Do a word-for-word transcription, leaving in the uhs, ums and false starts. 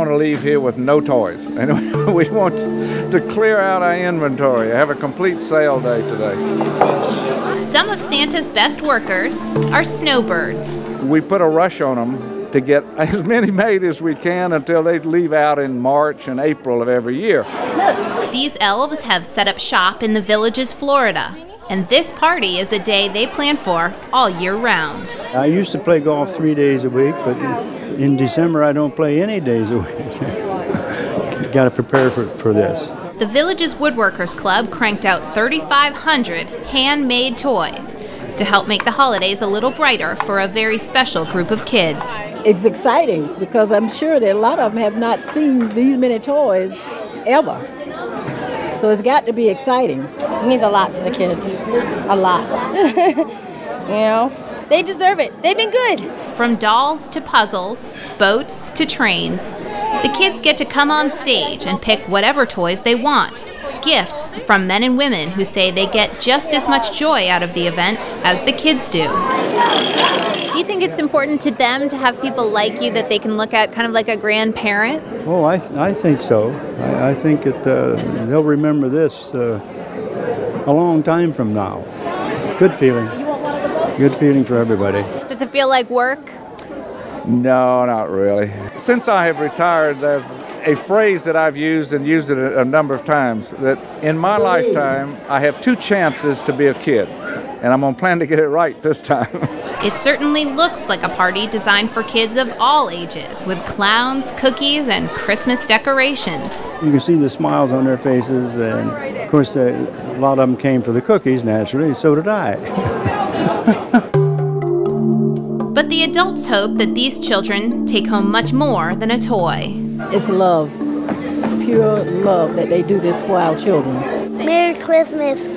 want to leave here with no toys, and we want to clear out our inventory, have a complete sale day today. Some of Santa's best workers are snowbirds. We put a rush on them to get as many made as we can until they leave out in March and April of every year. These elves have set up shop in the Villages, Florida. And this party is a day they plan for all year round. I used to play golf three days a week, but in December I don't play any days a week. Got to prepare for, for this. The Villages Woodworkers Club cranked out thirty-five hundred handmade toys to help make the holidays a little brighter for a very special group of kids. It's exciting because I'm sure that a lot of them have not seen these many toys ever. So it's got to be exciting. It means a lot to the kids, a lot. You know, they deserve it. They've been good. From dolls to puzzles, boats to trains, the kids get to come on stage and pick whatever toys they want. Gifts from men and women who say they get just as much joy out of the event as the kids do. Do you think it's important to them to have people like you that they can look at kind of like a grandparent? Oh, I, th I think so. I, I think it, uh, they'll remember this uh, a long time from now. Good feeling. Good feeling for everybody. Does it feel like work? No, not really. Since I have retired, there's a phrase that I've used and used it a, a number of times, that in my lifetime, I have two chances to be a kid, and I'm going to plan to get it right this time. It certainly looks like a party designed for kids of all ages, with clowns, cookies, and Christmas decorations. You can see the smiles on their faces, and of course, a lot of them came for the cookies, naturally, so did I. But the adults hope that these children take home much more than a toy. It's love, pure love that they do this for our children. Merry Christmas.